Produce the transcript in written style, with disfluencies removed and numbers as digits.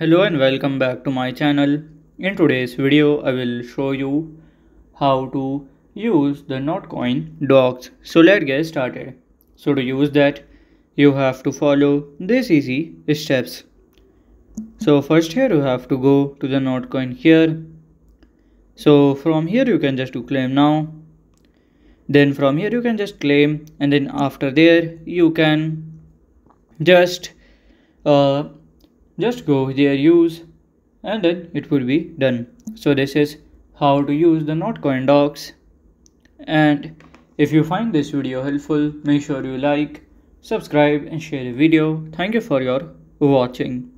Hello and welcome back to my channel. In today's video, I will show you how to use the NotCoin Dogs. So let's get started. So to use that, you have to follow these easy steps. So first here you have to go to the NotCoin here. So from here you can just do claim now. Then from here you can just claim, and then after there you can just go there, use, and then it will be done. So this is how to use the NotCoin Dogs. And if you find this video helpful, make sure you like, subscribe and share the video. Thank you for your watching.